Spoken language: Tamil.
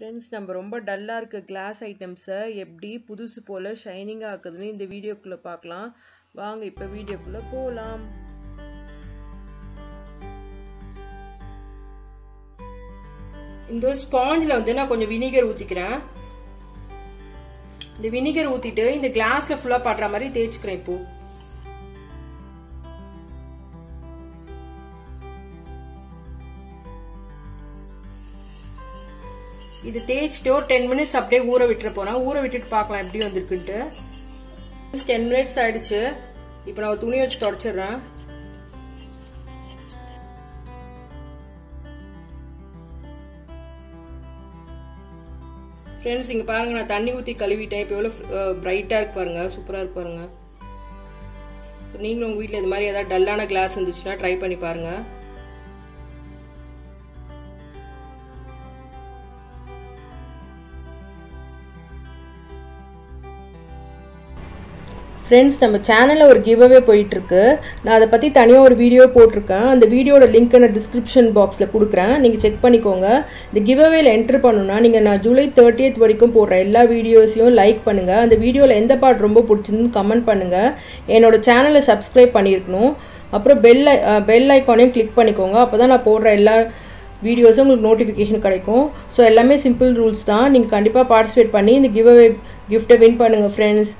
फ्रेंड्स नम्बर रोम्ब डल्ला इरुक्क ग्लास आइटम्स एप्पडी पुदुसु पोल शाइनिंग आक्कुदु इंद वीडियोக்குள்ள பார்க்கலாம் வாங்க இப்ப வீடியோக்குள்ள போலாம் இந்த ஸ்பாஞ்ச்ல வந்து நான் கொஞ்சம் வினிகர் ஊத்திக்கிறேன் இந்த வினிகர் ஊத்திட்டு இந்த கிளாஸ்ல ஃபுல்லா படுற மாதிரி தேய்ச்சுக்கிறேன் இப்போ இது தேய்ச்சிட்டு ஒரு 10 मिनट्स அப்படியே ஊற விட்டுற போறேன் ஊற விட்டுட்டு பார்க்கலாம் எப்படி வந்திருக்குன்னு 10 मिनट्स ஆயிடுச்சு இப்போ நான் துணி வச்சு தொடச்சிறேன் फ्रेंड्स இங்க பாருங்க நான் தண்ணி ஊத்தி கழுவிட்டேன் இப்போ எவ்வளவு பிரைட்டா இருக்கு பாருங்க சூப்பரா இருக்கு பாருங்க சோ நீங்க உங்க வீட்ல இந்த மாதிரி ஏதாவது டல்லான கிளாஸ் இருந்துச்சுனா ட்ரை பண்ணி பாருங்க फ्रेंड्स நம்ம சேனல்ல ஒரு giveaway போயிட்டு இருக்கு நான் அத பத்தி தனியா ஒரு வீடியோ போட்டுருக்கேன் அந்த வீடியோட லிங்க் நான் டிஸ்கிரிப்ஷன் பாக்ஸ்ல கொடுக்கிறேன் நீங்க செக் பண்ணிக்கோங்க இந்த giveawayல என்டர் பண்ணனும்னா நீங்க நான் ஜூலை 30th வரைக்கும் போற எல்லா வீடியோஸையும் லைக் பண்ணுங்க அந்த வீடியோல எந்த பார்ட் ரொம்ப பிடிச்சிருந்தது கமெண்ட் பண்ணுங்க என்னோட சேனலை Subscribe பண்ணிருக்கணும் அப்புறம் பெல் ஐகானையும் கிளிக் பண்ணிக்கோங்க அப்பதான் நான் போடுற எல்லா வீடியோஸும் உங்களுக்கு நோட்டிஃபிகேஷன் கிடைக்கும் சோ எல்லாமே சிம்பிள் ரூல்ஸ் தான் நீங்க கண்டிப்பா பார்ட்டிசிபேட் பண்ணி இந்த giveaway gift-ஐ வின் பண்ணுங்க फ्रेंड्स